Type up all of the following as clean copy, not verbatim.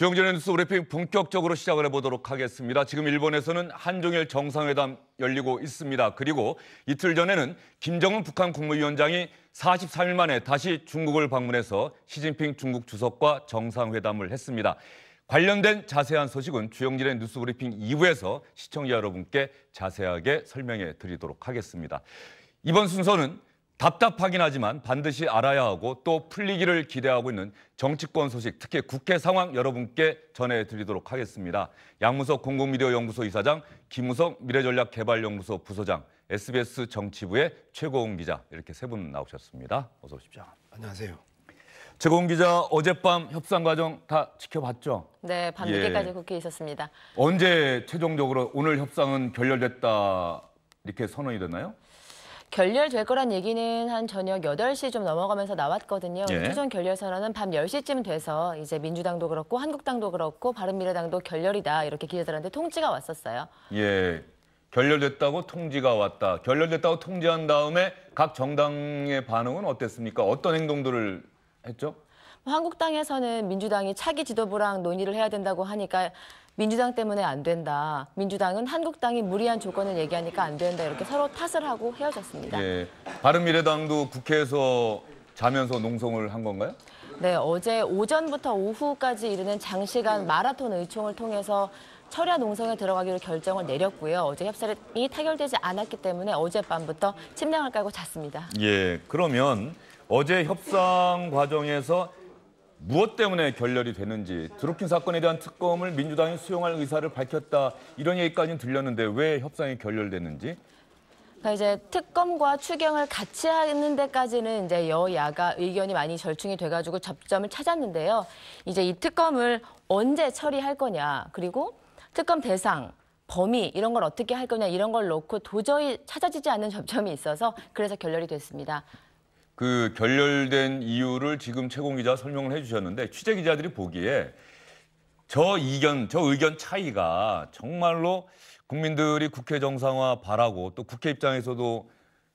주영진의 뉴스 브리핑 본격적으로 시작을 해보도록 하겠습니다. 지금 일본에서는 한중일 정상회담 열리고 있습니다. 그리고 이틀 전에는 김정은 북한 국무위원장이 43일 만에 다시 중국을 방문해서 시진핑 중국 주석과 정상회담을 했습니다. 관련된 자세한 소식은 주영진의 뉴스 브리핑 2부에서 시청자 여러분께 자세하게 설명해 드리도록 하겠습니다. 이번 순서는 답답하긴 하지만 반드시 알아야 하고 또 풀리기를 기대하고 있는 정치권 소식, 특히 국회 상황 여러분께 전해드리도록 하겠습니다. 양무석 공공미디어연구소 이사장, 김무석 미래전략개발연구소 부소장, SBS 정치부의 최고웅 기자 이렇게 세 분 나오셨습니다. 어서 오십시오. 안녕하세요. 최고웅 기자, 어젯밤 협상 과정 다 지켜봤죠? 네, 밤늦게까지 국회에 있었습니다. 언제 최종적으로 오늘 협상은 결렬됐다 이렇게 선언이 됐나요? 결렬될 거란 얘기는 한 저녁 8시 좀 넘어가면서 나왔거든요. 최종 결렬 선언은 밤 10시쯤 돼서 이제 민주당도 그렇고 한국당도 그렇고 바른미래당도 결렬이다 이렇게 기자들한테 통지가 왔었어요. 예, 결렬됐다고 통지가 왔다. 결렬됐다고 통지한 다음에 각 정당의 반응은 어땠습니까? 어떤 행동들을 했죠? 한국당에서는 민주당이 차기 지도부랑 논의를 해야 된다고 하니까 민주당 때문에 안 된다. 민주당은 한국당이 무리한 조건을 얘기하니까 안 된다. 이렇게 서로 탓을 하고 헤어졌습니다. 예, 바른미래당도 국회에서 자면서 농성을 한 건가요? 네, 어제 오전부터 오후까지 이르는 장시간 마라톤 의총을 통해서 철야 농성에 들어가기로 결정을 내렸고요. 어제 협상이 타결되지 않았기 때문에 어젯밤부터 침낭을 깔고 잤습니다. 예, 그러면 어제 협상 과정에서 무엇 때문에 결렬이 되는지, 드루킹 사건에 대한 특검을 민주당이 수용할 의사를 밝혔다 이런 얘기까지는 들렸는데 왜 협상이 결렬되는지? 그러니까 이제 특검과 추경을 같이 하는 데까지는 이제 여야가 의견이 많이 절충이 돼가지고 접점을 찾았는데요. 이제 이 특검을 언제 처리할 거냐, 그리고 특검 대상, 범위 이런 걸 어떻게 할 거냐 이런 걸 놓고 도저히 찾아지지 않는 접점이 있어서 그래서 결렬이 됐습니다. 그 결렬된 이유를 지금 최고웅 기자 설명을 해주셨는데 취재 기자들이 보기에 저 의견 차이가 정말로 국민들이 국회 정상화 바라고 또 국회 입장에서도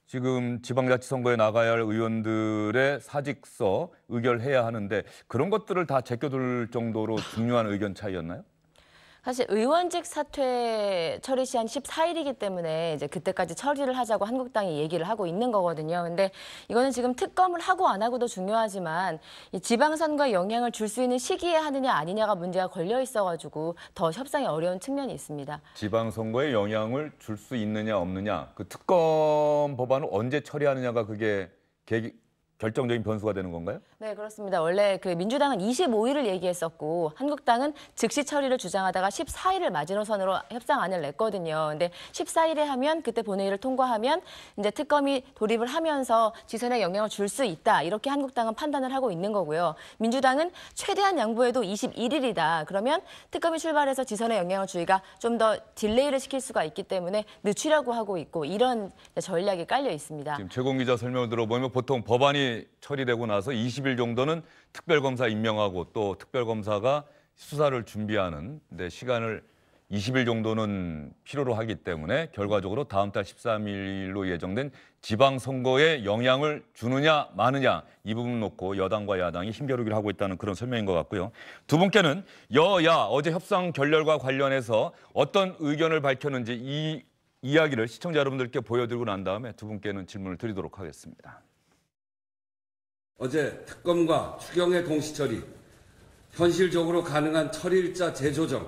지금 지방자치선거에 나가야 할 의원들의 사직서 의결해야 하는데 그런 것들을 다 제껴둘 정도로 중요한 의견 차이였나요? 사실 의원직 사퇴 처리 시한 14일이기 때문에 이제 그때까지 처리를 하자고 한국당이 얘기를 하고 있는 거거든요. 근데 이거는 지금 특검을 하고 안 하고도 중요하지만 이 지방선거에 영향을 줄 수 있는 시기에 하느냐 아니냐가 문제가 걸려 있어가지고 더 협상이 어려운 측면이 있습니다. 지방선거에 영향을 줄 수 있느냐 없느냐, 그 특검 법안을 언제 처리하느냐가 그게 결정적인 변수가 되는 건가요? 네, 그렇습니다. 원래 그 민주당은 25일을 얘기했었고 한국당은 즉시 처리를 주장하다가 14일을 마지노선으로 협상안을 냈거든요. 근데 14일에 하면 그때 본회의를 통과하면 이제 특검이 돌입을 하면서 지선에 영향을 줄 수 있다. 이렇게 한국당은 판단을 하고 있는 거고요. 민주당은 최대한 양보해도 21일이다. 그러면 특검이 출발해서 지선에 영향을 주기가 좀 더 딜레이를 시킬 수가 있기 때문에 늦추려고 하고 있고 이런 전략이 깔려 있습니다. 지금 최고웅 기자 설명을 들어보면 보통 법안이 처리되고 나서 20일 정도는 특별검사 임명하고 또 특별검사가 수사를 준비하는 데 시간을 20일 정도는 필요로 하기 때문에 결과적으로 다음 달 13일로 예정된 지방선거에 영향을 주느냐 마느냐 이 부분 놓고 여당과 야당이 힘겨루기를 하고 있다는 그런 설명인 것 같고요. 두 분께는 여야 어제 협상 결렬과 관련해서 어떤 의견을 밝혔는지 이 이야기를 시청자 여러분들께 보여드리고 난 다음에 두 분께는 질문을 드리도록 하겠습니다. 어제 특검과 추경의 동시처리, 현실적으로 가능한 처리일자 재조정,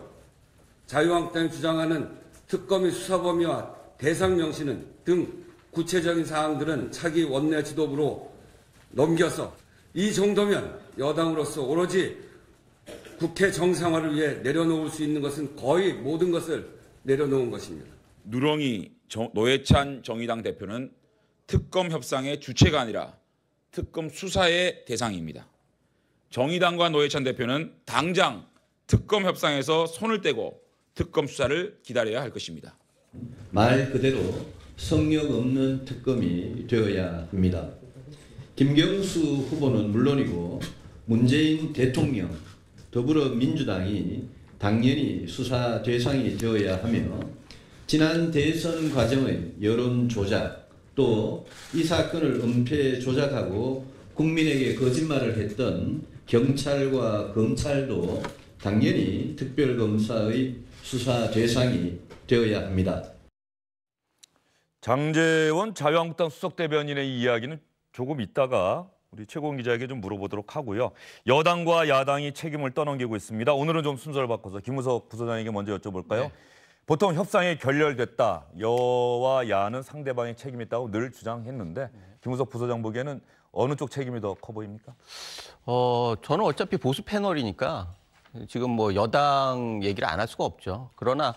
자유한국당이 주장하는 특검의 수사 범위와 대상 명시는 등 구체적인 사항들은 차기 원내 지도부로 넘겨서 이 정도면 여당으로서 오로지 국회 정상화를 위해 내려놓을 수 있는 것은 거의 모든 것을 내려놓은 것입니다. 누렁이 노회찬 정의당 대표는 특검 협상의 주체가 아니라 특검 수사의 대상입니다. 정의당과 노회찬 대표는 당장 특검 협상에서 손을 떼고 특검 수사를 기다려야 할 것입니다. 말 그대로 성역 없는 특검이 되어야 합니다. 김경수 후보는 물론이고 문재인 대통령, 더불어민주당이 당연히 수사 대상이 되어야 하며 지난 대선 과정의 여론 조작, 또 이 사건을 은폐 조작하고 국민에게 거짓말을 했던 경찰과 검찰도 당연히 특별검사의 수사 대상이 되어야 합니다. 장제원 자유한국당 수석대변인의 이야기는 조금 있다가 우리 최고웅 기자에게 좀 물어보도록 하고요. 여당과 야당이 책임을 떠넘기고 있습니다. 오늘은 좀 순서를 바꿔서 김무석 부서장에게 먼저 여쭤볼까요? 네. 보통 협상이 결렬됐다, 여와 야는 상대방의 책임이 있다고 늘 주장했는데 김무석 부서장 보기에는 어느 쪽 책임이 더 커 보입니까? 저는 어차피 보수 패널이니까 지금 뭐 여당 얘기를 안 할 수가 없죠. 그러나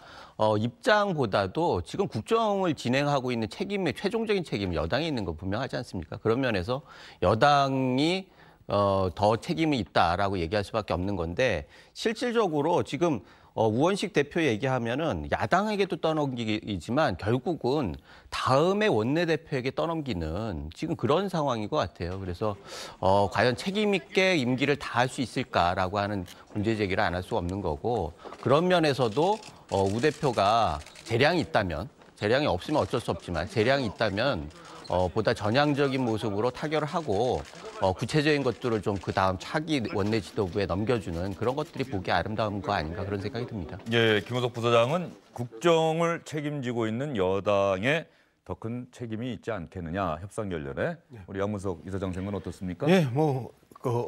입장보다도 지금 국정을 진행하고 있는 책임의 최종적인 책임이 여당에 있는 거 분명하지 않습니까? 그런 면에서 여당이 더 책임이 있다라고 얘기할 수밖에 없는 건데, 실질적으로 지금 우원식 대표 얘기하면은 야당에게도 떠넘기지만 결국은 다음에 원내대표에게 떠넘기는 지금 그런 상황인 것 같아요. 그래서 과연 책임 있게 임기를 다할 수 있을까라고 하는 문제 제기를 안 할 수가 없는 거고, 그런 면에서도 우 대표가 재량이 있다면, 재량이 없으면 어쩔 수 없지만 재량이 있다면 보다 전향적인 모습으로 타결을 하고 구체적인 것들을 좀 그 다음 차기 원내 지도부에 넘겨주는 그런 것들이 보기 아름다운 거 아닌가 그런 생각이 듭니다. 예, 김무석 부서장은 국정을 책임지고 있는 여당의 더 큰 책임이 있지 않겠느냐, 협상 결렬에. 우리 양무석 이사장 생각은 어떻습니까? 예, 뭐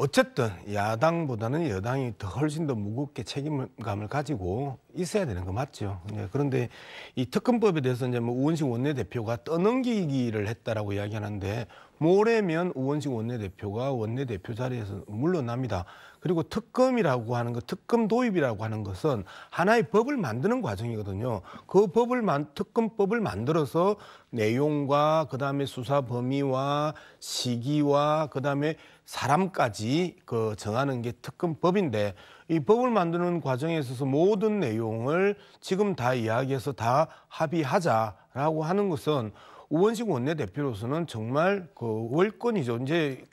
어쨌든 야당보다는 여당이 더 훨씬 더 무겁게 책임감을 가지고 있어야 되는 거 맞죠. 그런데 이 특검법에 대해서 이제 뭐 우원식 원내대표가 떠넘기기를 했다라고 이야기하는데, 모레면 우원식 원내대표가 원내대표 자리에서 물러납니다. 그리고 특검이라고 하는 것, 특검 도입이라고 하는 것은 하나의 법을 만드는 과정이거든요. 그 법을 특검법을 만들어서 내용과 그다음에 수사 범위와 시기와 그다음에 사람까지 정하는 게 특검법인데, 이 법을 만드는 과정에 있어서 모든 내용을 지금 다 이야기해서 다 합의하자라고 하는 것은 우원식 원내대표로서는 정말 월권이죠. 이제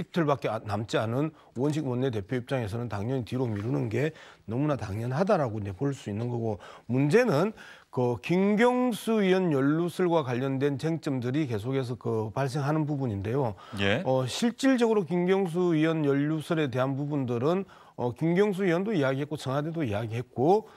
이틀밖에 남지 않은 우원식 원내대표 입장에서는 당연히 뒤로 미루는 게 너무나 당연하다라고 이제 볼 수 있는 거고, 문제는 김경수 의원 연루설과 관련된 쟁점들이 계속해서 발생하는 부분인데요. 예. 실질적으로 김경수 의원 연루설에 대한 부분들은 김경수 의원도 이야기했고 청와대도 이야기했고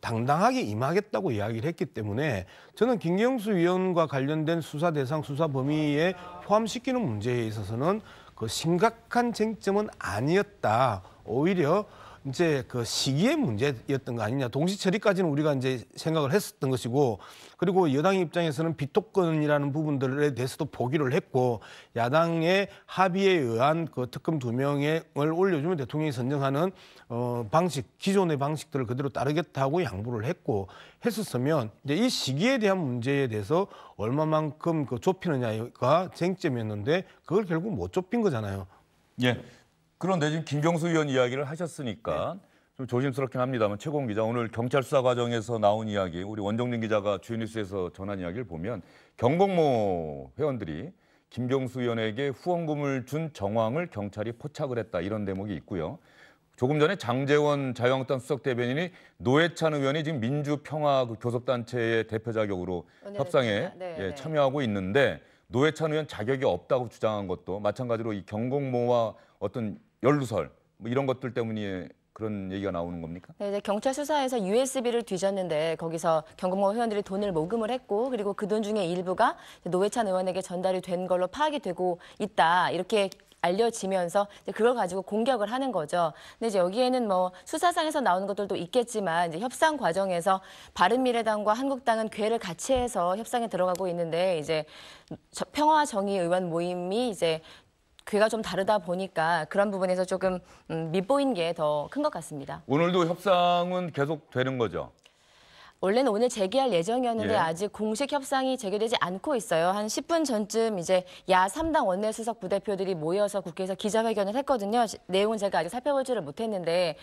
당당하게 임하겠다고 이야기를 했기 때문에, 저는 김경수 의원과 관련된 수사 대상, 수사 범위에 포함시키는 문제에 있어서는 심각한 쟁점은 아니었다. 오히려 이제 시기의 문제였던 거 아니냐. 동시 처리까지는 우리가 이제 생각을 했었던 것이고, 그리고 여당 입장에서는 비토권이라는 부분들에 대해서도 포기를 했고, 야당의 합의에 의한 특검 2명을 올려주면 대통령이 선정하는 방식, 기존의 방식들을 그대로 따르겠다고 양보를 했고 했었으면, 이제 이 시기에 대한 문제에 대해서 얼마만큼 좁히느냐가 쟁점이었는데 그걸 결국 못 좁힌 거잖아요. 예. 그런데 지금 김경수 의원 이야기를 하셨으니까 네. 좀 조심스럽긴 합니다만, 최고웅 기자, 오늘 경찰 수사 과정에서 나온 이야기, 우리 원정진 기자가 주요뉴스에서 전한 이야기를 보면 경공모 회원들이 김경수 의원에게 후원금을 준 정황을 경찰이 포착을 했다, 이런 대목이 있고요. 조금 전에 장제원 자유한국당 수석대변인이 노회찬 의원이 지금 민주평화 교섭단체의 대표 자격으로 협상에 참여하고 있는데 노회찬 의원 자격이 없다고 주장한 것도 마찬가지로 이 경공모와 어떤 연루설 뭐 이런 것들 때문에 그런 얘기가 나오는 겁니까? 네, 이제 경찰 수사에서 USB를 뒤졌는데 거기서 경공모 회원들이 돈을 모금을 했고, 그리고 그 돈 중에 일부가 노회찬 의원에게 전달이 된 걸로 파악이 되고 있다, 이렇게 알려지면서 이제 그걸 가지고 공격을 하는 거죠. 근데 이제 여기에는 뭐 수사상에서 나오는 것들도 있겠지만, 이제 협상 과정에서 바른미래당과 한국당은 궤를 같이 해서 협상에 들어가고 있는데, 이제 평화정의 의원 모임이 이제 궤가 좀 다르다 보니까 그런 부분에서 조금 밉보인 게 더 큰 것 같습니다. 오늘도 협상은 계속 되는 거죠? 원래는 오늘 재개할 예정이었는데 예. 아직 공식 협상이 재개되지 않고 있어요. 한 10분 전쯤 이제 야 3당 원내수석 부대표들이 모여서 국회에서 기자회견을 했거든요. 내용은 제가 아직 살펴보지를 못했는데,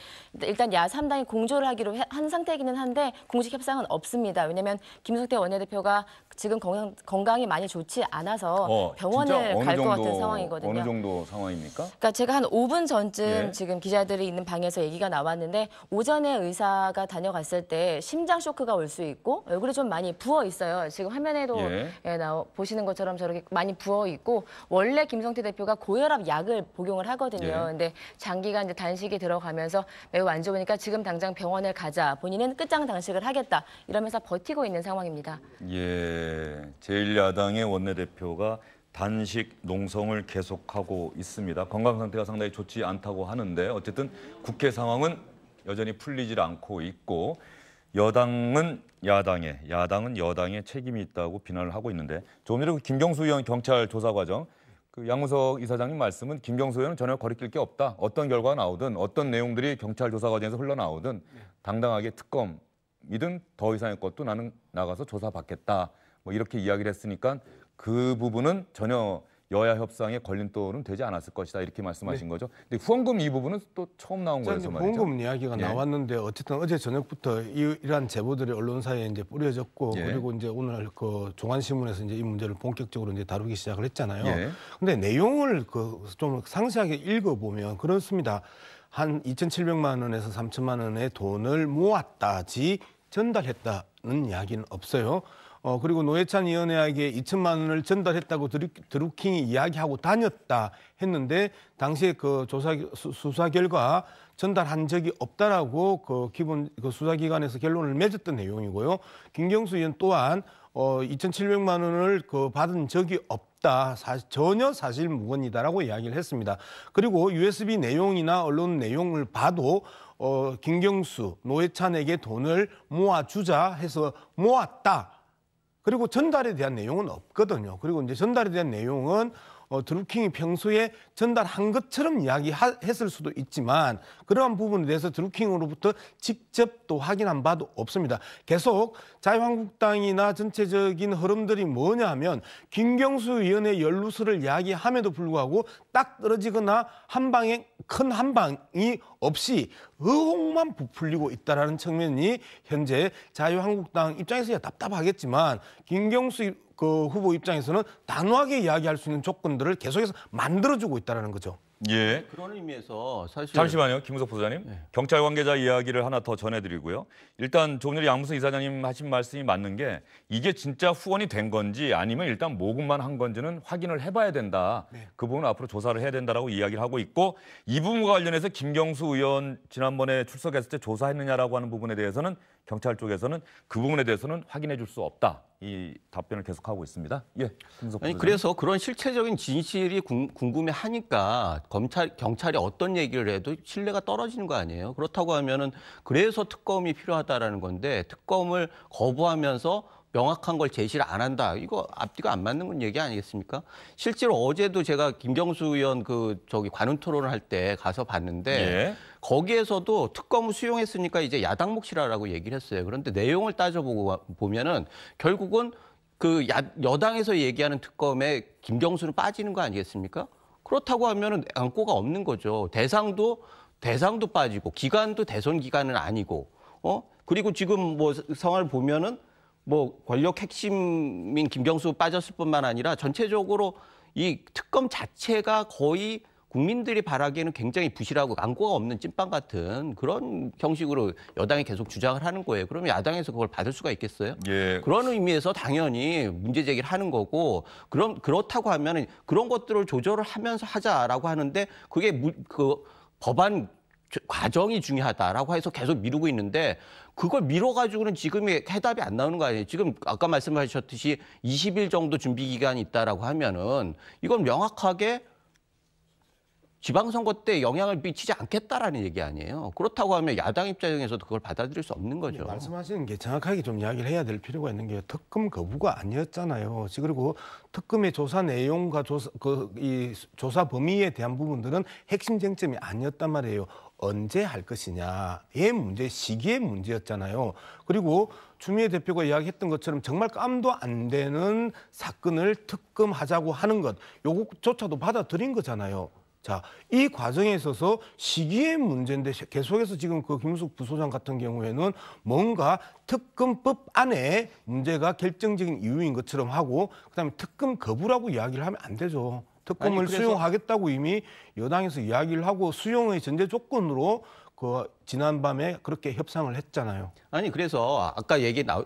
일단 야 3당이 공조를 하기로 한 상태이기는 한데 공식 협상은 없습니다. 왜냐하면 김무석 원내대표가 지금 건강이 많이 좋지 않아서 병원을 갈 것 같은 상황이거든요. 어느 정도 상황입니까? 그러니까 제가 한 5분 전쯤 예. 지금 기자들이 있는 방에서 얘기가 나왔는데, 오전에 의사가 다녀갔을 때 심장 쇼크 쇼크가 올 수 있고 얼굴이 좀 많이 부어 있어요. 지금 화면에도 보시는 것처럼 저렇게 많이 부어 있고 원래 김성태 대표가 고혈압 약을 복용을 하거든요. 근데 장기간 이제 단식이 들어가면서 매우 안 좋으니까 지금 당장 병원을 가자. 본인은 끝장 단식을 하겠다. 이러면서 버티고 있는 상황입니다. 예, 제1야당의 원내대표가 단식 농성을 계속하고 있습니다. 건강 상태가 상당히 좋지 않다고 하는데 어쨌든 국회 상황은 여전히 풀리질 않고 있고 야당은 여당의 책임이 있다고 비난을 하고 있는데 조금 전에 김경수 의원 경찰 조사 과정 그 양무석 이사장님 말씀은 김경수 의원은 전혀 거리낄 게 없다. 어떤 결과가 나오든 어떤 내용들이 경찰 조사 과정에서 흘러나오든 당당하게 특검이든 더 이상의 것도 나는 나가서 조사받겠다. 뭐 이렇게 이야기를 했으니까 그 부분은 전혀 여야 협상에 걸림돌은 되지 않았을 것이다 이렇게 말씀하신 거죠. 근데 후원금 이 부분은 또 처음 나온 거라서 말이죠. 후원금 이야기가 나왔는데 어쨌든 어제 저녁부터 이러한 제보들이 언론사에 이제 뿌려졌고 그리고 이제 오늘 그 종합신문에서 이제 이 문제를 본격적으로 이제 다루기 시작을 했잖아요. 근데 내용을 그 좀 상세하게 읽어보면 그렇습니다. 한 2,700만 원에서 3,000만 원의 돈을 모았다지 전달했다는 이야기는 없어요. 그리고 노회찬 위원회에게 2,000만 원을 전달했다고 드루킹이 이야기하고 다녔다 했는데 당시에 그 수사 결과 전달한 적이 없다라고 그 기본 그 수사기관에서 결론을 맺었던 내용이고요. 김경수 의원 또한 2,700만 원을 그 받은 적이 없다. 전혀 사실 무근이다라고 이야기를 했습니다. 그리고 USB 내용이나 언론 내용을 봐도 김경수, 노회찬에게 돈을 모아주자 해서 모았다. 그리고 전달에 대한 내용은 없거든요. 그리고 이제 전달에 대한 내용은 드루킹이 평소에 전달한 것처럼 이야기했을 수도 있지만 그러한 부분에 대해서 드루킹으로부터 직접 또 확인한 바도 없습니다. 계속 자유한국당이나 전체적인 흐름들이 뭐냐면 김경수 의원의 연루설을 이야기함에도 불구하고 딱 떨어지거나 한 방에 큰 한 방이 없이 의혹만 부풀리고 있다는 측면이 현재 자유한국당 입장에서야 답답하겠지만 김경수 그 후보 입장에서는 단호하게 이야기할 수 있는 조건들을 계속해서 만들어주고 있다는 거죠. 예. 그런 의미에서 사실 잠시만요, 김무석 보좌님. 경찰 관계자 이야기를 하나 더 전해드리고요. 일단 조금 전에 양무석 이사장님 하신 말씀이 맞는 게 이게 진짜 후원이 된 건지 아니면 일단 모금만 한 건지는 확인을 해봐야 된다. 그 부분 앞으로 조사를 해야 된다라고 이야기를 하고 있고 이 부분과 관련해서 김경수 의원 지난번에 출석했을 때 조사했느냐라고 하는 부분에 대해서는 경찰 쪽에서는 그 부분에 대해서는 확인해 줄 수 없다. 이 답변을 계속하고 있습니다. 예. 아니, 그래서 그런 실체적인 진실이 궁금해하니까 경찰이 어떤 얘기를 해도 신뢰가 떨어지는 거 아니에요. 그렇다고 하면은 그래서 특검이 필요하다라는 건데 특검을 거부하면서 명확한 걸 제시를 안 한다. 이거 앞뒤가 안 맞는 건 얘기 아니겠습니까? 실제로 어제도 제가 김경수 의원 그 저기 관훈 토론을 할 때 가서 봤는데 거기에서도 특검을 수용했으니까 이제 야당 몫이라라고 얘기를 했어요. 그런데 내용을 따져보고 보면은 결국은 그 여당에서 얘기하는 특검에 김경수는 빠지는 거 아니겠습니까? 그렇다고 하면은 안고가 없는 거죠. 대상도 빠지고 기간도 대선 기간은 아니고 그리고 지금 뭐 상황을 보면은 뭐 권력 핵심인 김경수 빠졌을 뿐만 아니라 전체적으로 이 특검 자체가 거의 국민들이 바라기에는 굉장히 부실하고 안고가 없는 찐빵 같은 그런 형식으로 여당이 계속 주장을 하는 거예요. 그러면 야당에서 그걸 받을 수가 있겠어요? 그런 의미에서 당연히 문제 제기를 하는 거고 그렇다고 하면은 그런 것들을 조절을 하면서 하자라고 하는데 그게 그 법안 과정이 중요하다라고 해서 계속 미루고 있는데 그걸 미뤄가지고는 지금 해답이 안 나오는 거 아니에요. 지금 아까 말씀하셨듯이 20일 정도 준비 기간이 있다라고 하면은 이건 명확하게 지방선거 때 영향을 미치지 않겠다라는 얘기 아니에요. 그렇다고 하면 야당 입장에서도 그걸 받아들일 수 없는 거죠. 말씀하시는 게 정확하게 좀 이야기를 해야 될 필요가 있는 게 특검 거부가 아니었잖아요. 그리고 특검의 조사 내용과 조사 범위에 대한 부분들은 핵심 쟁점이 아니었단 말이에요. 언제 할 것이냐의 문제, 시기의 문제였잖아요. 그리고 추미애 대표가 이야기했던 것처럼 정말 깜도 안 되는 사건을 특검하자고 하는 것, 요것조차도 받아들인 거잖아요. 자, 이 과정에 있어서 시기의 문제인데 계속해서 지금 그 김무석 부소장 같은 경우에는 뭔가 특검법 안에 문제가 결정적인 이유인 것처럼 하고 그다음에 특검 거부라고 이야기를 하면 안 되죠. 특검을 수용하겠다고 이미 여당에서 이야기를 하고 수용의 전제 조건으로 그 그 지난밤에 그렇게 협상을 했잖아요. 아니 그래서 아까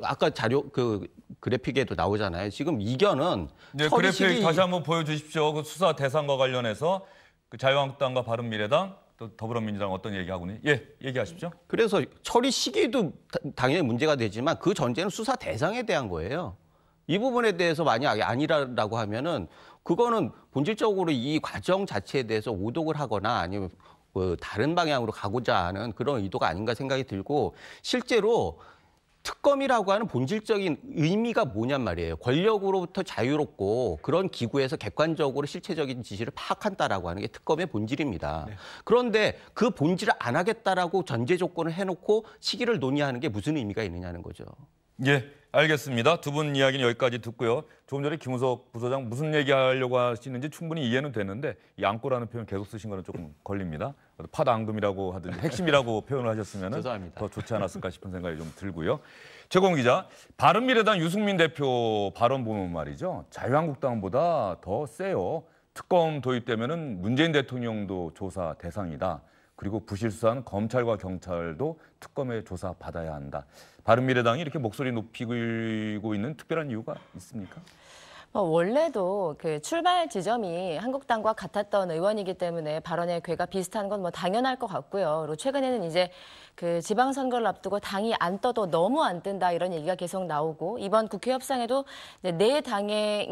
아까 자료 그 그래픽에도 나오잖아요. 지금 이견은 네, 그래픽 다시 한번 보여주십시오. 그 수사 대상과 관련해서 그 자유한국당과 바른미래당 또 더불어민주당 어떤 얘기하고는 예 얘기하십시오. 그래서 처리 시기도 당연히 문제가 되지만 그 전제는 수사 대상에 대한 거예요. 이 부분에 대해서 만약에 아니라고 하면은 그거는 본질적으로 이 과정 자체에 대해서 오독을 하거나 아니면 다른 방향으로 가고자 하는 그런 의도가 아닌가 생각이 들고 실제로 특검이라고 하는 본질적인 의미가 뭐냔 말이에요. 권력으로부터 자유롭고 그런 기구에서 객관적으로 실체적인 지시를 파악한다라고 하는 게 특검의 본질입니다. 네. 그런데 그 본질을 안 하겠다라고 전제 조건을 해놓고 시기를 논의하는 게 무슨 의미가 있느냐는 거죠. 예, 알겠습니다. 두 분 이야기는 여기까지 듣고요. 조금 전에 김무석 부서장 무슨 얘기하려고 하시는지 충분히 이해는 되는데 양꼬라는 표현 계속 쓰신 거는 조금 걸립니다. 팥앙금이라고 하든지 핵심이라고 표현을 하셨으면 더 좋지 않았을까 싶은 생각이 좀 들고요. 최고웅 기자, 바른미래당 유승민 대표 발언 보면 말이죠. 자유한국당보다 더 세요. 특검 도입되면은 문재인 대통령도 조사 대상이다. 그리고 부실 수사는 검찰과 경찰도 특검의 조사 받아야 한다. 바른미래당이 이렇게 목소리 높이고 있는 특별한 이유가 있습니까? 원래도 그 출발 지점이 한국당과 같았던 의원이기 때문에 발언의 궤가 비슷한 건 뭐 당연할 것 같고요. 그리고 최근에는 이제 그 지방선거를 앞두고 당이 안 떠도 너무 안 뜬다 이런 얘기가 계속 나오고 이번 국회 협상에도 네 당이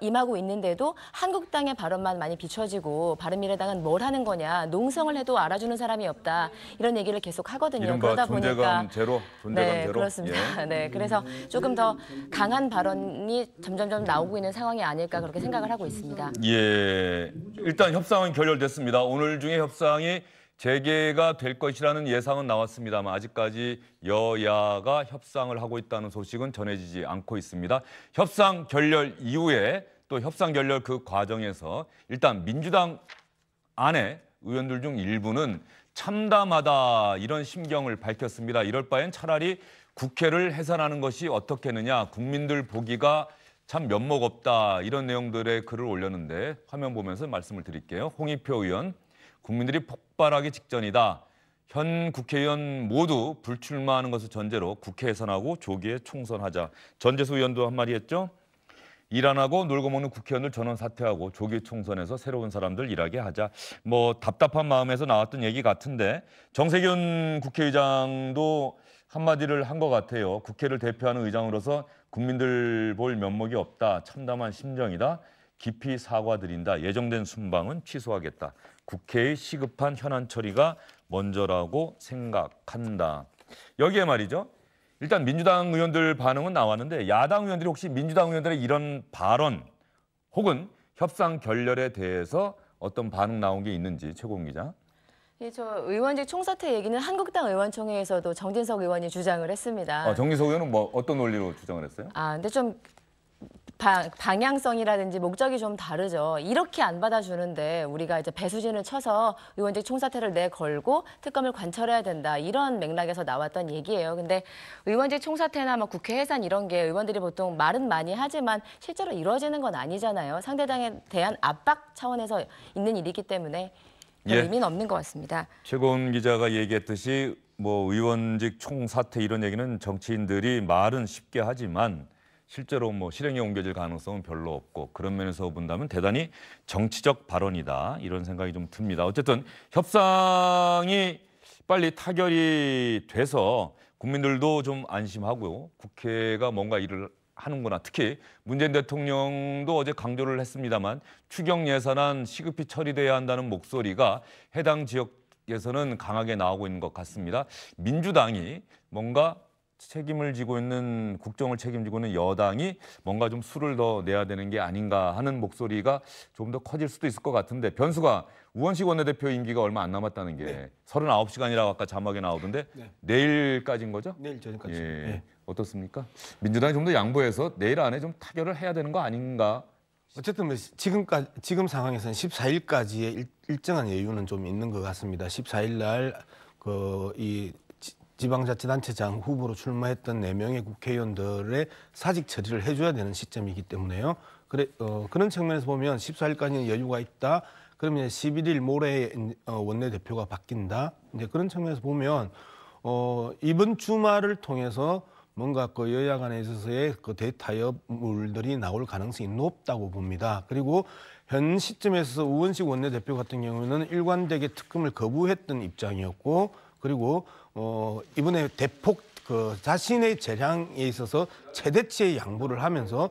임하고 있는데도 한국당의 발언만 많이 비춰지고 바른미래당은 뭘 하는 거냐 농성을 해도 알아주는 사람이 없다 이런 얘기를 계속 하거든요. 그러다 보니까 존재감 제로, 네, 제로. 그렇습니다. 예. 네, 그래서 조금 더 강한 발언이 점점점 나오고 있는 상황이 아닐까 그렇게 생각을 하고 있습니다. 예, 일단 협상은 결렬됐습니다. 오늘 중에 협상이 재개가 될 것이라는 예상은 나왔습니다만 아직까지 여야가 협상을 하고 있다는 소식은 전해지지 않고 있습니다. 협상 결렬 이후에 또 협상 결렬 그 과정에서 일단 민주당 안에 의원들 중 일부는 참담하다 이런 심경을 밝혔습니다. 이럴 바엔 차라리 국회를 해산하는 것이 어떻겠느냐 국민들 보기가 참 면목 없다 이런 내용들의 글을 올렸는데 화면 보면서 말씀을 드릴게요. 홍익표 의원, 국민들이 폭발하기 직전이다. 현 국회의원 모두 불출마하는 것을 전제로 국회 해산하고 조기에 총선하자. 전재수 의원도 한마디 했죠. 일 안 하고 놀고 먹는 국회의원들 전원 사퇴하고 조기 총선에서 새로운 사람들 일하게 하자. 뭐 답답한 마음에서 나왔던 얘기 같은데 정세균 국회의장도 한마디를 한 것 같아요. 국회를 대표하는 의장으로서 국민들 볼 면목이 없다. 참담한 심정이다. 깊이 사과드린다. 예정된 순방은 취소하겠다. 국회의 시급한 현안 처리가 먼저라고 생각한다. 여기에 말이죠. 일단 민주당 의원들 반응은 나왔는데 야당 의원들이 혹시 민주당 의원들의 이런 발언 혹은 협상 결렬에 대해서 어떤 반응 나온 게 있는지 최고웅 기자. 예, 저 의원직 총사퇴 얘기는 한국당 의원총회에서도 정진석 의원이 주장을 했습니다. 아, 정진석 의원은 뭐 어떤 논리로 주장을 했어요? 아, 근데 좀 방향성이라든지 목적이 좀 다르죠. 이렇게 안 받아주는데 우리가 이제 배수진을 쳐서 의원직 총사퇴를 내걸고 특검을 관철해야 된다. 이런 맥락에서 나왔던 얘기예요. 근데 의원직 총사퇴나 뭐 국회 해산 이런 게 의원들이 보통 말은 많이 하지만 실제로 이루어지는 건 아니잖아요. 상대당에 대한 압박 차원에서 있는 일이기 때문에 예. 의미는 없는 것 같습니다. 최고웅 기자가 얘기했듯이 뭐 의원직 총사퇴 이런 얘기는 정치인들이 말은 쉽게 하지만 실제로 뭐 실행에 옮겨질 가능성은 별로 없고 그런 면에서 본다면 대단히 정치적 발언이다 이런 생각이 좀 듭니다. 어쨌든 협상이 빨리 타결이 돼서 국민들도 좀 안심하고 국회가 뭔가 일을 하는구나. 특히 문재인 대통령도 어제 강조를 했습니다만 추경 예산안 시급히 처리돼야 한다는 목소리가 해당 지역에서는 강하게 나오고 있는 것 같습니다. 민주당이 뭔가 책임을 지고 있는 국정을 책임지고 있는 여당이 뭔가 좀 수를 더 내야 되는 게 아닌가 하는 목소리가 조금 더 커질 수도 있을 것 같은데 변수가 우원식 원내대표 임기가 얼마 안 남았다는 게 네. 39시간이라고 아까 자막에 나오던데 네. 내일까지인 거죠? 내일 저녁까지. 예. 네. 어떻습니까? 민주당이 좀 더 양보해서 내일 안에 좀 타결을 해야 되는 거 아닌가? 어쨌든 지금 상황에서는 14일까지의 일정한 여유는 좀 있는 것 같습니다. 14일 날 이 지방자치단체장 후보로 출마했던 4명의 국회의원들의 사직 처리를 해줘야 되는 시점이기 때문에요. 그런 측면에서 보면 14일까지는 여유가 있다. 그러면 11일 모레에 원내대표가 바뀐다. 이제 그런 측면에서 보면 이번 주말을 통해서 뭔가 그 여야 간에 있어서의 그 대타협물들이 나올 가능성이 높다고 봅니다. 그리고 현 시점에서 우원식 원내대표 같은 경우는 일관되게 특검을 거부했던 입장이었고, 그리고 이번에 대폭 그 자신의 재량에 있어서 최대치의 양보를 하면서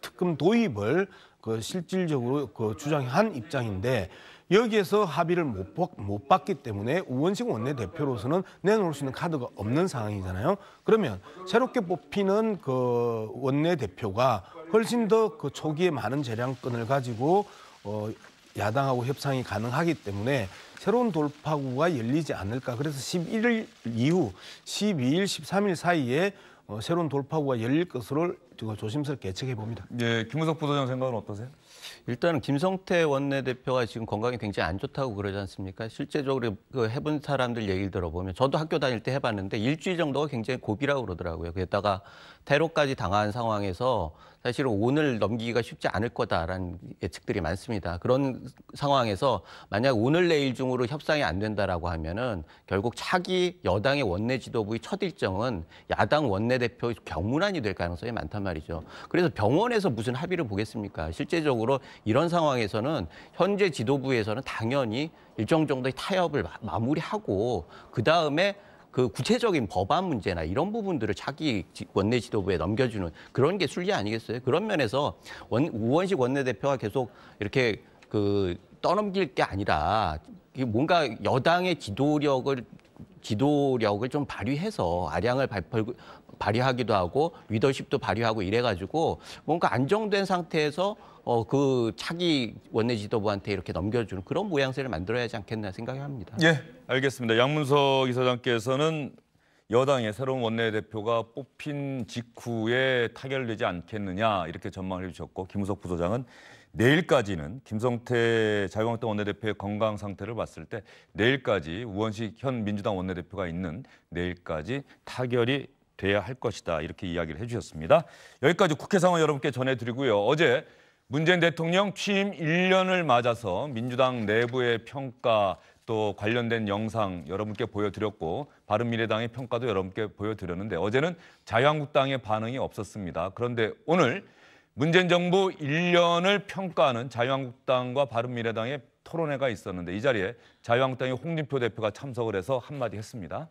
특검 도입을 그 실질적으로 그 주장한 입장인데, 여기에서 합의를 못 봤기 때문에 우원식 원내대표로서는 내놓을 수 있는 카드가 없는 상황이잖아요. 그러면 새롭게 뽑히는 그 원내대표가 훨씬 더 그 초기에 많은 재량권을 가지고 야당하고 협상이 가능하기 때문에 새로운 돌파구가 열리지 않을까. 그래서 11일 이후 12일, 13일 사이에 새로운 돌파구가 열릴 것으로 조심스럽게 예측해 봅니다. 네, 김무석 부소장 생각은 어떠세요? 일단은 김성태 원내대표가 지금 건강이 굉장히 안 좋다고 그러지 않습니까? 실제적으로 그 해본 사람들 얘기를 들어보면, 저도 학교 다닐 때 해봤는데 일주일 정도가 굉장히 고비라고 그러더라고요. 게다가 테러까지 당한 상황에서 사실은 오늘 넘기기가 쉽지 않을 거다라는 예측들이 많습니다. 그런 상황에서 만약 오늘 내일 중으로 협상이 안 된다라고 하면은 결국 차기 여당의 원내 지도부의 첫 일정은 야당 원내대표의 경문안이 될 가능성이 많단 말이죠. 그래서 병원에서 무슨 합의를 보겠습니까? 실제적으로 이런 상황에서는 현재 지도부에서는 당연히 일정 정도의 타협을 마무리하고 그다음에 그 구체적인 법안 문제나 이런 부분들을 자기 원내 지도부에 넘겨주는 그런 게 순리 아니겠어요? 그런 면에서 우원식 원내대표가 계속 이렇게 그 떠넘길 게 아니라 뭔가 여당의 지도력을 좀 발휘해서 아량을 발휘하기도 하고 리더십도 발휘하고 이래가지고 뭔가 안정된 상태에서 그 차기 원내 지도부한테 이렇게 넘겨주는 그런 모양새를 만들어야 하지 않겠나 생각합니다. 예, 알겠습니다. 양문석 이사장께서는 여당의 새로운 원내대표가 뽑힌 직후에 타결되지 않겠느냐 이렇게 전망을 해주셨고, 김무석 부소장은 내일까지는 김성태 자유한국당 원내대표의 건강 상태를 봤을 때 내일까지 우원식 현 민주당 원내대표가 있는 내일까지 타결이 돼야 할 것이다 이렇게 이야기를 해주셨습니다. 여기까지 국회 상황 여러분께 전해드리고요. 어제 문재인 대통령 취임 1년을 맞아서 민주당 내부의 평가 또 관련된 영상 여러분께 보여드렸고 바른미래당의 평가도 여러분께 보여드렸는데 어제는 자유한국당의 반응이 없었습니다. 그런데 오늘 문재인 정부 1년을 평가하는 자유한국당과 바른미래당의 토론회가 있었는데 이 자리에 자유한국당의 홍익표 대표가 참석을 해서 한마디 했습니다.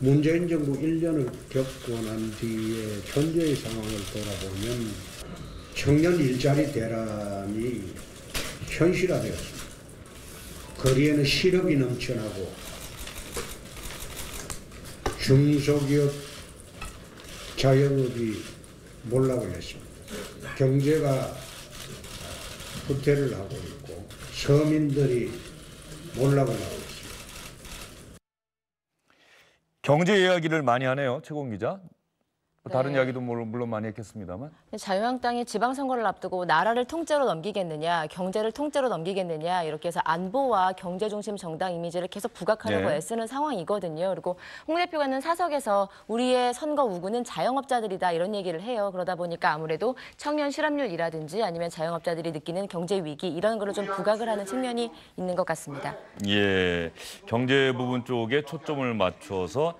문재인 정부 1년을 겪고 난 뒤에 현재의 상황을 돌아보면 청년 일자리 대란이 현실화되었습니다. 거리에는 실업이 넘쳐나고 중소기업, 자영업이 몰락을 했습니다. 경제가 후퇴를 하고 있고 서민들이 몰락을 하고 있습니다. 경제 이야기를 많이 하네요, 최고웅 기자. 다른 이야기도 물론 많이 했겠습니다만. 자유한국당이 지방선거를 앞두고 나라를 통째로 넘기겠느냐, 경제를 통째로 넘기겠느냐 이렇게 해서 안보와 경제중심 정당 이미지를 계속 부각하려고 애쓰는 상황이거든요. 그리고 홍 대표가는 사석에서 우리의 선거 우군은 자영업자들이다 이런 얘기를 해요. 그러다 보니까 아무래도 청년 실업률이라든지 아니면 자영업자들이 느끼는 경제 위기 이런 거를 좀 부각을 하는 측면이 있는 것 같습니다. 예, 경제 부분 쪽에 초점을 맞춰서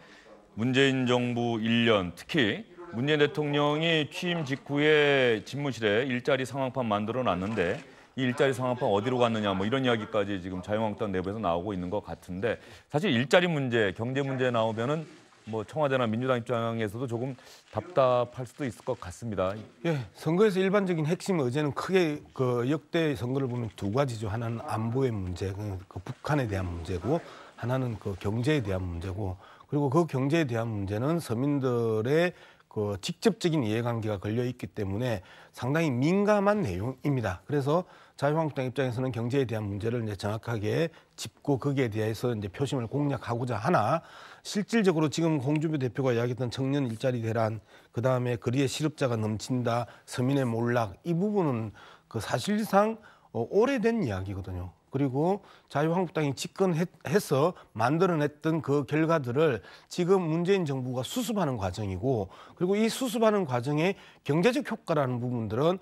문재인 정부 1년, 특히 문재인 대통령이 취임 직후에 집무실에 일자리 상황판 만들어놨는데 이 일자리 상황판 어디로 갔느냐 뭐 이런 이야기까지 지금 자유한국당 내부에서 나오고 있는 것 같은데 사실 일자리 문제, 경제 문제 나오면은 뭐 청와대나 민주당 입장에서도 조금 답답할 수도 있을 것 같습니다. 예, 선거에서 일반적인 핵심 의제는 크게 그 역대 선거를 보면 두 가지죠. 하나는 안보의 문제, 그 북한에 대한 문제고 하나는 그 경제에 대한 문제고. 그리고 그 경제에 대한 문제는 서민들의 그 직접적인 이해관계가 걸려 있기 때문에 상당히 민감한 내용입니다. 그래서 자유한국당 입장에서는 경제에 대한 문제를 이제 정확하게 짚고 거기에 대해서 이제 표심을 공략하고자 하나, 실질적으로 지금 홍준표 대표가 이야기했던 청년 일자리 대란, 그 다음에 거리에 실업자가 넘친다, 서민의 몰락, 이 부분은 그 사실상 오래된 이야기거든요. 그리고 자유한국당이 집권해서 만들어냈던 그 결과들을 지금 문재인 정부가 수습하는 과정이고, 그리고 이 수습하는 과정에 경제적 효과라는 부분들은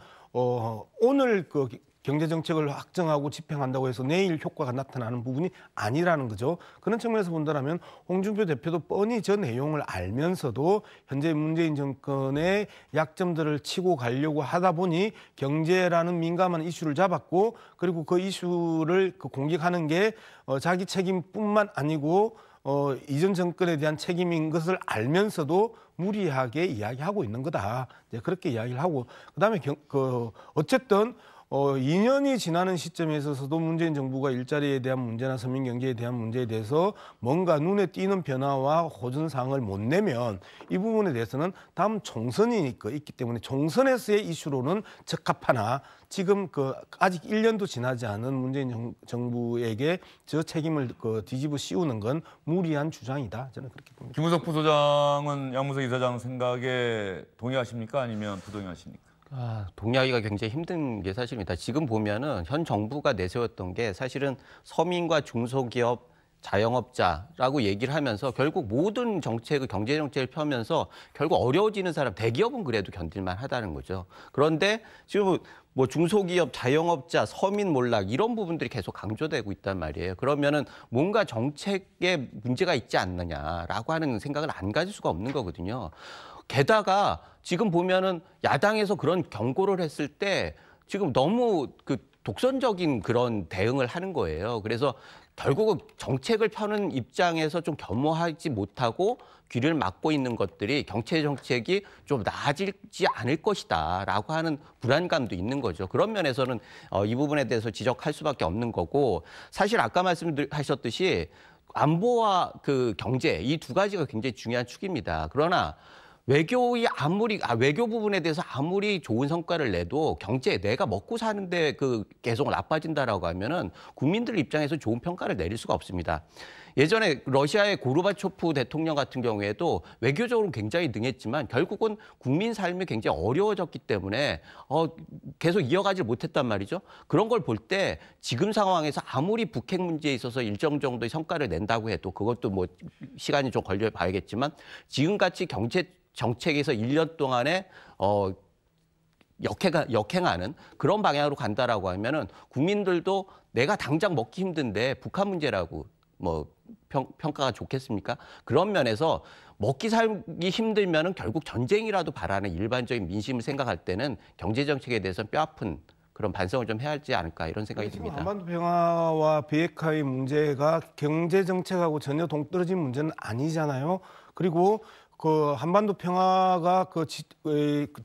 오늘 그 경제정책을 확정하고 집행한다고 해서 내일 효과가 나타나는 부분이 아니라는 거죠. 그런 측면에서 본다면 홍준표 대표도 뻔히 저 내용을 알면서도 현재 문재인 정권의 약점들을 치고 가려고 하다 보니 경제라는 민감한 이슈를 잡았고, 그리고 그 이슈를 공격하는 게 자기 책임뿐만 아니고 이전 정권에 대한 책임인 것을 알면서도 무리하게 이야기하고 있는 거다. 이제 그렇게 이야기를 하고, 그다음에 어쨌든 2년이 지나는 시점에 있어서도 문재인 정부가 일자리에 대한 문제나 서민경제에 대한 문제에 대해서 뭔가 눈에 띄는 변화와 호전상을 못 내면 이 부분에 대해서는 다음 총선이 있기 때문에 총선에서의 이슈로는 적합하나 지금 아직 1년도 지나지 않은 문재인 정부에게 저 책임을 뒤집어 씌우는 건 무리한 주장이다. 저는 그렇게 봅니다. 김무석 부소장은 양무석 이사장 생각에 동의하십니까? 아니면 부동의하십니까? 동의하기가 굉장히 힘든 게 사실입니다. 지금 보면은 현 정부가 내세웠던 게 사실은 서민과 중소기업, 자영업자라고 얘기를 하면서 결국 모든 정책을, 경제정책을 펴면서 결국 어려워지는 사람, 대기업은 그래도 견딜만 하다는 거죠. 그런데 지금 뭐 중소기업, 자영업자, 서민 몰락 이런 부분들이 계속 강조되고 있단 말이에요. 그러면은 뭔가 정책에 문제가 있지 않느냐라고 하는 생각을 안 가질 수가 없는 거거든요. 게다가 지금 보면은 야당에서 그런 경고를 했을 때 지금 너무 독선적인 그런 대응을 하는 거예요. 그래서 결국은 정책을 펴는 입장에서 좀 겸허하지 못하고 귀를 막고 있는 것들이 경제 정책이 좀 나아지지 않을 것이다라고 하는 불안감도 있는 거죠. 그런 면에서는 이 부분에 대해서 지적할 수밖에 없는 거고, 사실 아까 말씀하셨듯이 안보와 경제 이 두 가지가 굉장히 중요한 축입니다. 그러나 외교의 외교 부분에 대해서 아무리 좋은 성과를 내도 경제 내가 먹고 사는데 계속 나빠진다라고 하면은 국민들 입장에서 좋은 평가를 내릴 수가 없습니다. 예전에 러시아의 고르바초프 대통령 같은 경우에도 외교적으로 굉장히 능했지만 결국은 국민 삶이 굉장히 어려워졌기 때문에 계속 이어가지 못했단 말이죠. 그런 걸 볼 때 지금 상황에서 아무리 북핵 문제에 있어서 일정 정도의 성과를 낸다고 해도 그것도 뭐 시간이 좀 걸려 봐야겠지만 지금같이 경제 정책에서 1년 동안에 역행하는 그런 방향으로 간다라고 하면은 국민들도 내가 당장 먹기 힘든데 북한 문제라고 뭐 평가가 좋겠습니까? 그런 면에서 먹기 살기 힘들면은 결국 전쟁이라도 바라는 일반적인 민심을 생각할 때는 경제 정책에 대해서는 뼈아픈 그런 반성을 좀 해야 하지 않을까 이런 생각이 듭니다. 한반도 평화와 비핵화의 문제가 경제 정책하고 전혀 동떨어진 문제는 아니잖아요. 그리고 한반도 평화가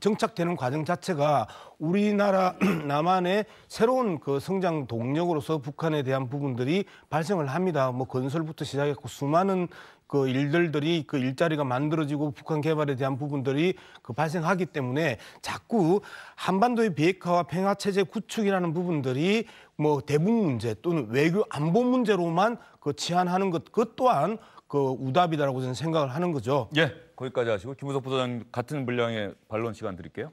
정착되는 과정 자체가 우리나라 남한의 새로운 성장 동력으로서 북한에 대한 부분들이 발생을 합니다. 뭐 건설부터 시작했고 수많은 일들이 일자리가 만들어지고 북한 개발에 대한 부분들이 발생하기 때문에 자꾸 한반도의 비핵화와 평화 체제 구축이라는 부분들이 뭐 대북 문제 또는 외교 안보 문제로만 치환하는 것, 그것 또한 우답이다라고 저는 생각을 하는 거죠. 예, 거기까지 하시고 김무석 부소장 같은 분량의 반론 시간 드릴게요.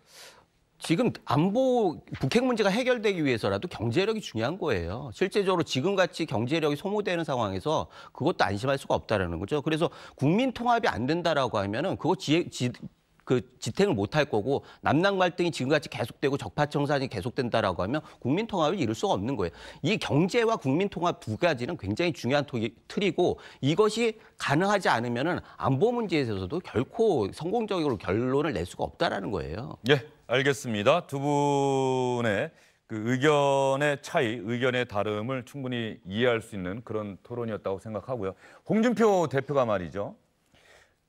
지금 안보, 북핵 문제가 해결되기 위해서라도 경제력이 중요한 거예요. 실제적으로 지금같이 경제력이 소모되는 상황에서 그것도 안심할 수가 없다라는 거죠. 그래서 국민 통합이 안 된다라고 하면은 그거 지탱을 못할 거고, 남남 갈등이 지금같이 계속되고 적파청산이 계속된다라고 하면 국민 통합을 이룰 수가 없는 거예요. 이 경제와 국민 통합 두 가지는 굉장히 중요한 틀이고, 이것이 가능하지 않으면은 안보 문제에 있어서도 결코 성공적으로 결론을 낼 수가 없다라는 거예요. 예, 알겠습니다. 두 분의 의견의 차이, 의견의 다름을 충분히 이해할 수 있는 그런 토론이었다고 생각하고요. 홍준표 대표가 말이죠.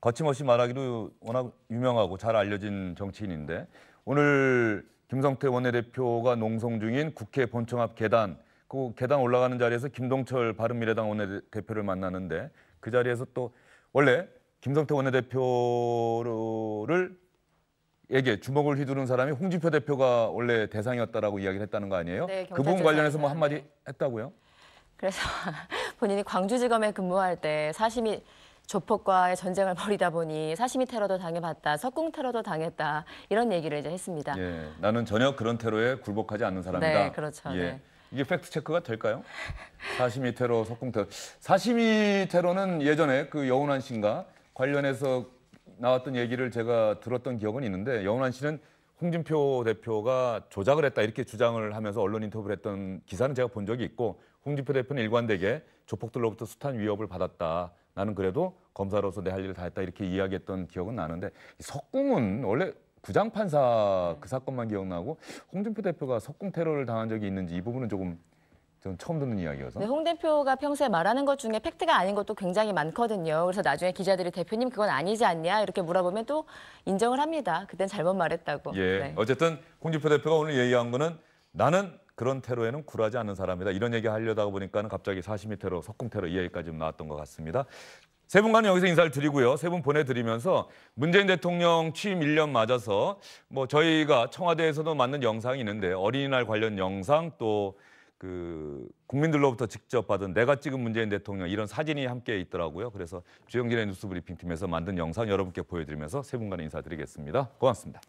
거침없이 말하기로 워낙 유명하고 잘 알려진 정치인인데 오늘 김성태 원내대표가 농성 중인 국회 본청 앞 계단, 그 계단 올라가는 자리에서 김동철 바른미래당 원내대표를 만나는데 그 자리에서 또 원래 김성태 원내대표에게 주목을 휘두른 사람이 홍준표 대표가 원래 대상이었다라고 이야기를 했다는 거 아니에요? 네, 그 부분 관련해서 뭐 한마디 했다고요? 그래서 본인이 광주지검에 근무할 때 사심이 조폭과의 전쟁을 벌이다 보니 사시미 테러도 당해봤다, 석궁 테러도 당했다 이런 얘기를 이제 했습니다. 예, 나는 전혀 그런 테러에 굴복하지 않는 사람이다. 네, 그렇죠. 예, 네. 이게 팩트 체크가 될까요? 사시미 테러, 석궁 테러. 사시미 테러는 예전에 여운환 씨인가 관련해서 나왔던 얘기를 제가 들었던 기억은 있는데 여운환 씨는 홍준표 대표가 조작을 했다 이렇게 주장을 하면서 언론 인터뷰를 했던 기사는 제가 본 적이 있고, 홍준표 대표는 일관되게 조폭들로부터 숱한 위협을 받았다, 나는 그래도 검사로서 내 할 일을 다 했다 이렇게 이야기했던 기억은 나는데, 석궁은 원래 부장판사 그 사건만 기억나고 홍준표 대표가 석궁 테러를 당한 적이 있는지 이 부분은 조금 저는 처음 듣는 이야기여서. 네, 홍 대표가 평소에 말하는 것 중에 팩트가 아닌 것도 굉장히 많거든요. 그래서 나중에 기자들이 대표님 그건 아니지 않냐 이렇게 물어보면 또 인정을 합니다. 그땐 잘못 말했다고. 예, 네. 어쨌든 홍준표 대표가 오늘 얘기한 거는 나는 그런 테러에는 굴하지 않는 사람이다. 이런 얘기 하려다 보니까는 갑자기 4.12 테러, 석궁 테러 이 얘기까지 나왔던 것 같습니다. 세 분과는 여기서 인사를 드리고요. 세 분 보내드리면서 문재인 대통령 취임 1년 맞아서 뭐 저희가 청와대에서도 만든 영상이 있는데 어린이날 관련 영상 또 그 국민들로부터 직접 받은 내가 찍은 문재인 대통령 이런 사진이 함께 있더라고요. 그래서 주영진의 뉴스브리핑 팀에서 만든 영상 여러분께 보여드리면서 세 분간 인사드리겠습니다. 고맙습니다.